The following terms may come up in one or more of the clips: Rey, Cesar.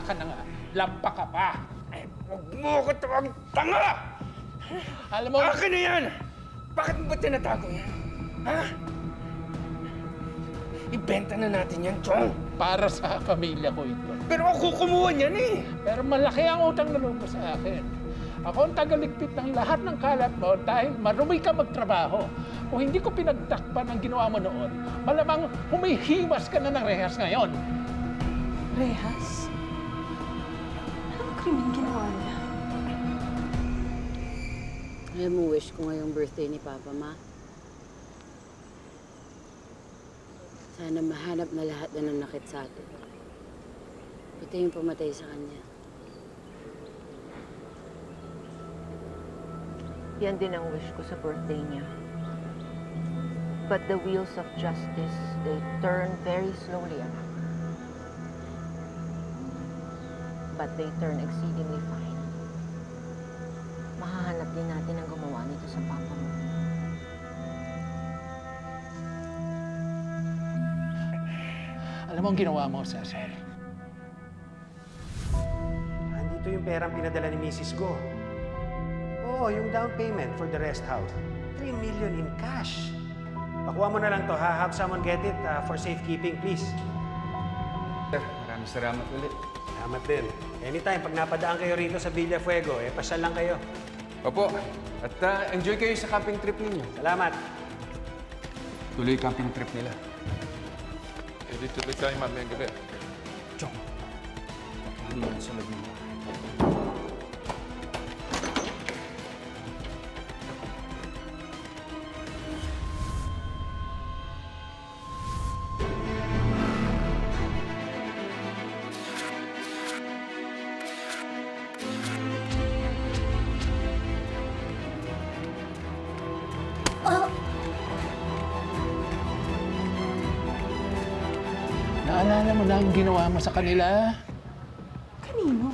Tanga ka na nga. Lampa ka pa. Eh, huwag mo ko tawag tanga! Alam mo... Akin na yan! Bakit mo ba tinatago yan? Ha? Ibenta na natin yan, Chong. Para sa pamilya ko ito. Pero ako kumuha niyan eh. Pero malaki ang utang na loob mo sa akin. Ako ang tagaligpit ng lahat ng kalat mo dahil marumi ka magtrabaho. Kung hindi ko pinagtakpan ang ginawa mo noon, malamang humihimas ka na ng rehas ngayon. Rehas? Anong krimeng ginawa niya? Alam mo, wish ko ngayong birthday ni Papa, Ma. Sana mahanap na lahat na nanakit sa atin. Ito yung pumatay sa kanya. Yan din ang wish ko sa birthday niya. But the wheels of justice, they turn very slowly, anak. But they turn exceedingly fine. Mahahanap din natin ang gumawa nito sa papa mo. Alam mo ang ginawa mo, Cesar? Andito yung perang pinadala ni Mrs. Go. Oo, yung down payment for the rest house. 3 million in cash. Pakuha mo na lang to, ha? Have someone get it for safekeeping, please. Sir, maraming salamat ulit. Salamat din. Anytime, pag napadaan kayo rito sa Villa Fuego, eh, pasyal lang kayo. Opo. At enjoy kayo sa camping trip ninyo. Salamat. Tuloy camping trip nila. Dito ba tayo mamayang gabi? Chong, pagkahan mo ang sunod mo. Naalala mo na ang ginawa mo sa kanila? Kanino?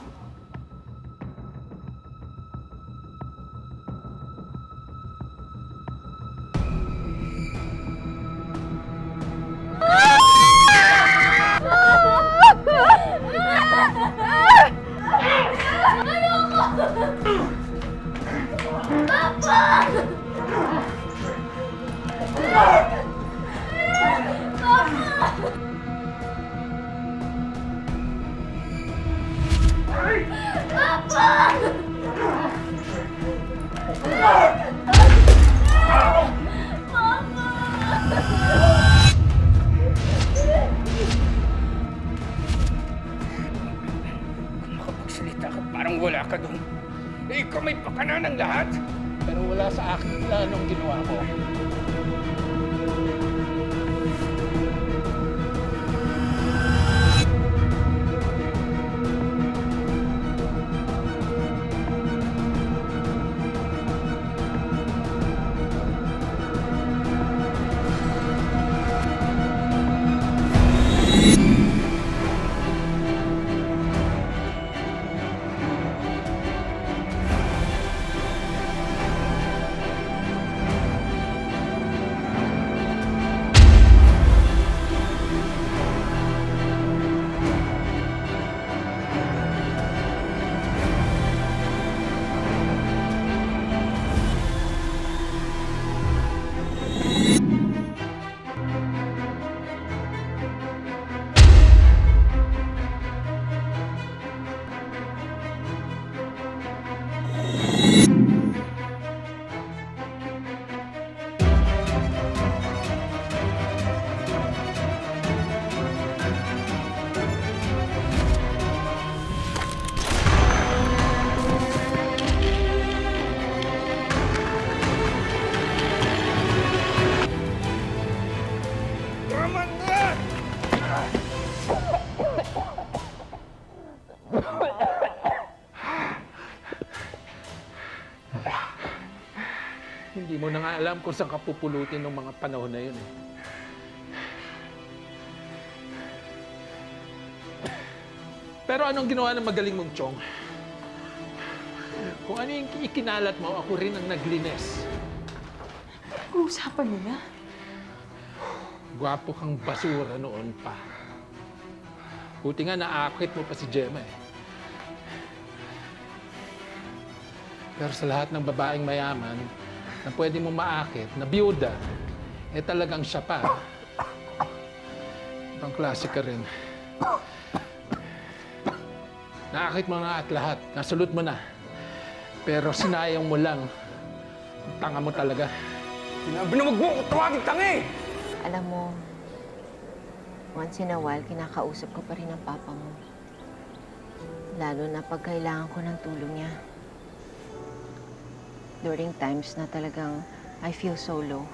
Hindi mo na nga alam kung saan ka pupulutin ng mga panahon na yun eh. Pero anong ginawa ng magaling mong Chong? Kung ano yung ikinalat mo, ako rin ang naglinis. Anong usapan nila? Gwapo kang basura noon pa. Buti nga naakit mo pa si Gemma eh. Pero sa lahat ng babaeng mayaman na pwede mo maakit, na biyuda, eh talagang siya pa. Ibang klase ka rin. Naakit mo na at lahat, nasulot mo na. Pero sinayang mo lang, tanga mo talaga. Sinabi na wag mo ko tawagin tanga eh! Alam mo, once in a while, kinakausap ko pa rin ang papa mo. Lalo na pag kailangan ko ng tulong niya. During times na talagang I feel so low.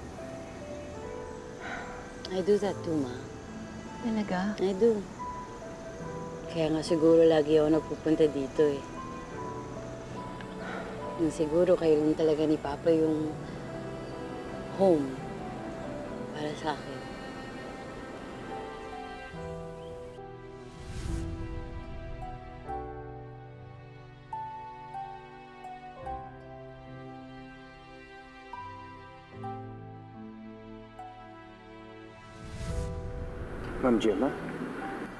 I do that too, Ma. Talaga? I do. Kaya nga siguro lagi ako nagpupunta dito eh. Yung siguro kailan talaga ni Papa yung home para sa akin. Ma'am Gemma?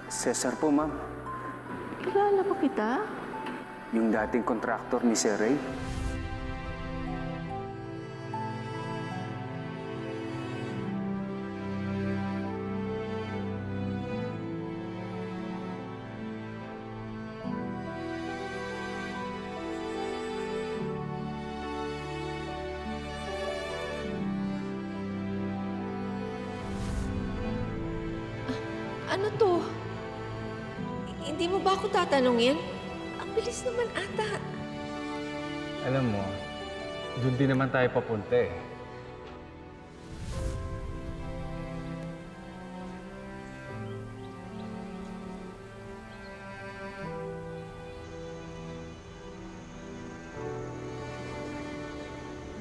Cesar po, ma'am. Kilala mo kita? Yung dating kontraktor ni Sir Rey. Ano to? Hindi mo ba ako tatanungin? Ang bilis naman ata. Alam mo, doon din naman tayo papunta eh.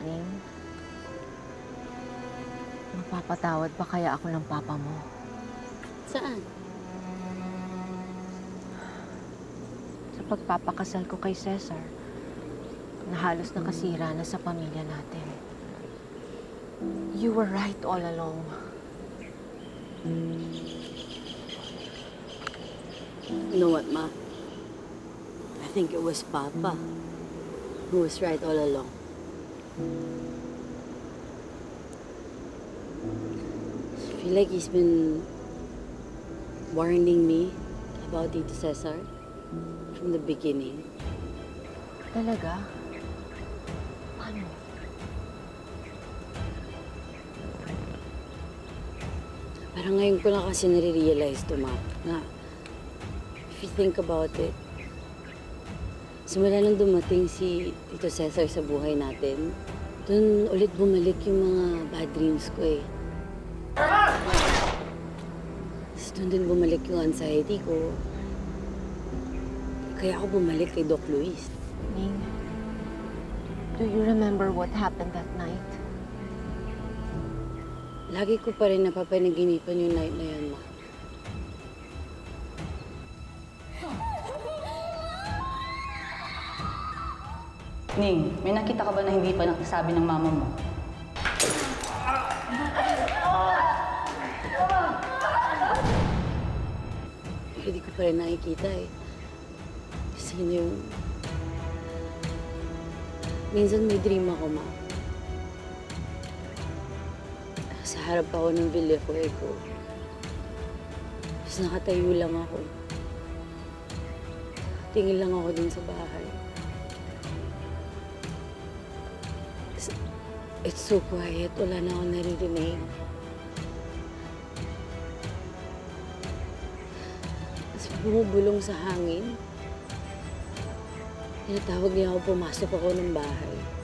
Ning, mapapatawad pa kaya ako ng papa mo? Saan? Sa pagpapakasal ko kay Cesar, na halos nakasira na sa pamilya natin. You were right all along. You know what, Ma? I think it was Papa who was right all along. I feel like he's been warning me about Tito Cesar from the beginning. Talaga? Paano? Parang ngayon ko na kasi nare-realize to, Ma, na if you think about it, simula nang dumating si Tito Cesar sa buhay natin, dun ulit bumalik yung mga bad dreams ko eh. Doon din bumalik yung anxiety ko. Kaya ako bumalik kay Doc Luis. Ning, do you remember what happened that night? Lagi ko pa rin napapanaginipan yung night na yan, Ma. Ning, may nakita ka ba na hindi pa nagsasabi ng mama mo? Hindi ko pa rin nakikita eh. Kasi yun yung... Minsan may dream ako, Ma. Sa harap ako ng bilifoy ko. Tapos nakatayo lang ako. Tingin lang ako dun sa bahay. It's so quiet. Wala na ako naririnig. Bumubulong sa hangin. Tinatawag niya ako, pumasok ako ng bahay.